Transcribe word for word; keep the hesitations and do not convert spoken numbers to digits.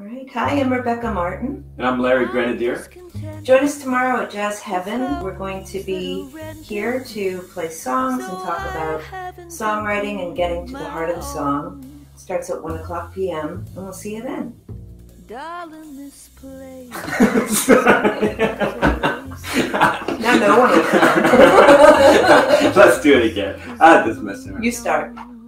All right. Hi, I'm Rebecca Martin. And I'm Larry Grenadier. Join us tomorrow at Jazz Heaven. We're going to be here to play songs and talk about songwriting and getting to the heart of the song. It starts at one o'clock p m and we'll see you then. Darling, this place. Now no one will come. Let's do it again. Ah, this mess. You start.